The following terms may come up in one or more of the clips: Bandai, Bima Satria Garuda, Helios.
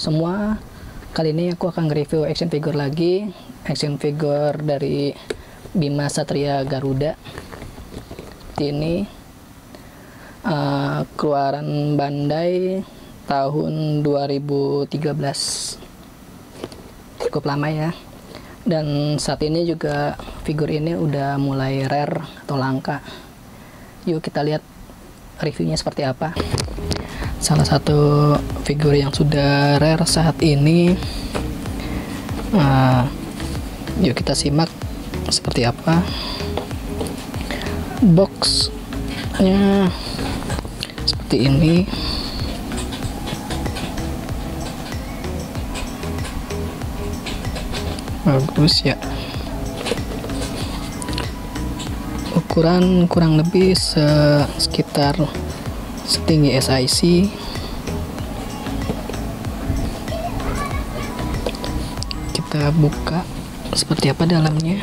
semua. Kali ini aku akan review action figure lagi, action figure dari Bima Satria Garuda. Ini keluaran Bandai tahun 2013, cukup lama ya. Dan saat ini juga figur ini udah mulai rare atau langka. Yuk kita lihat reviewnya seperti apa. Salah satu figur yang sudah rare saat ini, yuk kita simak seperti apa boxnya. Seperti ini, bagus ya. Ukuran kurang lebih sekitar setinggi SIC. Kita buka seperti apa dalamnya.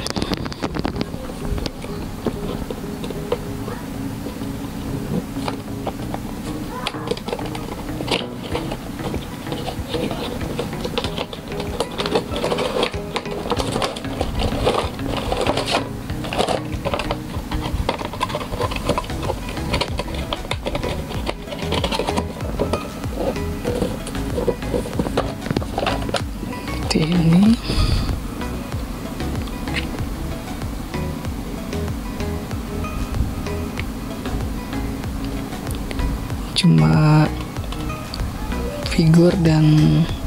Ini cuma figur dan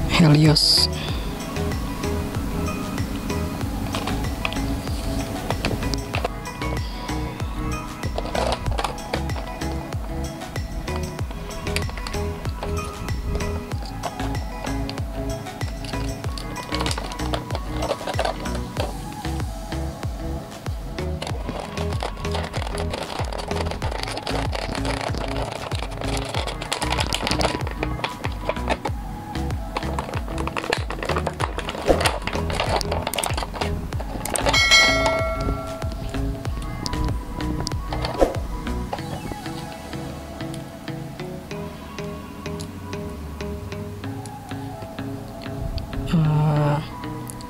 Helios.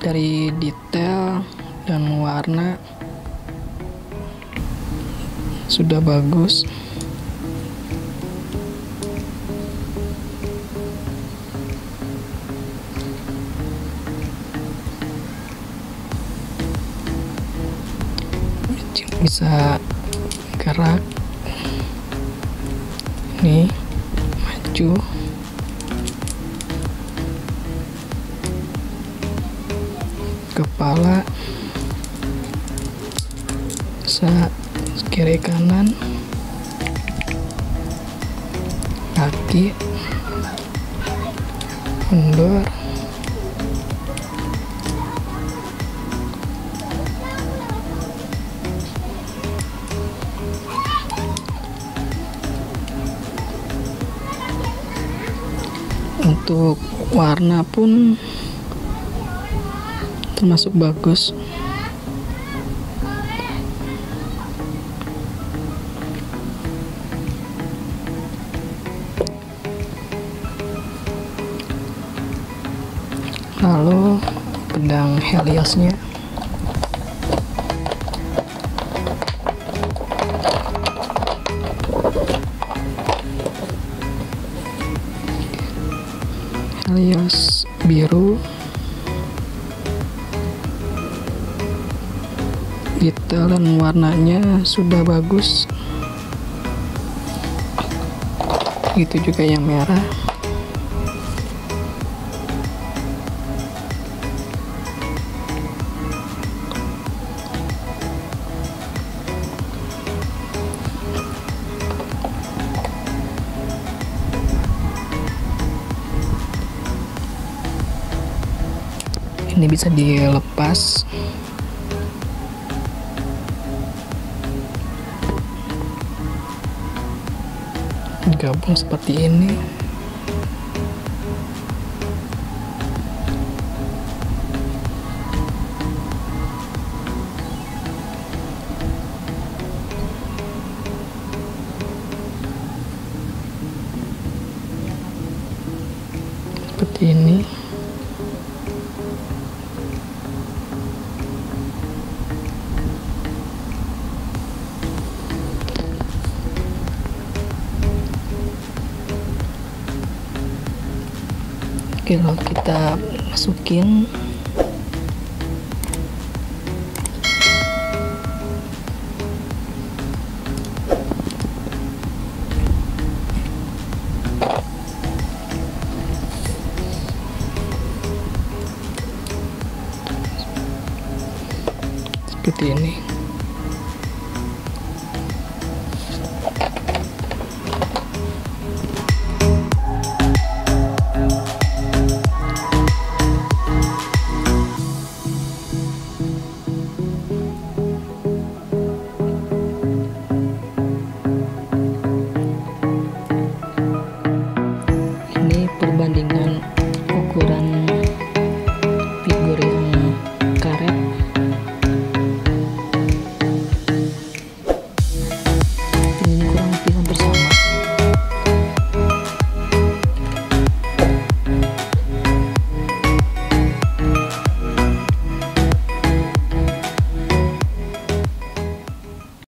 Dari detail dan warna sudah bagus. Bisa gerak, ini maju. Kepala bisa kiri kanan, kaki mundur, untuk warna pun termasuk bagus. Lalu pedang Heliosnya. Helios biru. Detail dan warnanya sudah bagus. Itu juga yang merah. Ini bisa dilepas. Gabung seperti ini. seperti ini. Oke, lalu kita masukin. Seperti ini.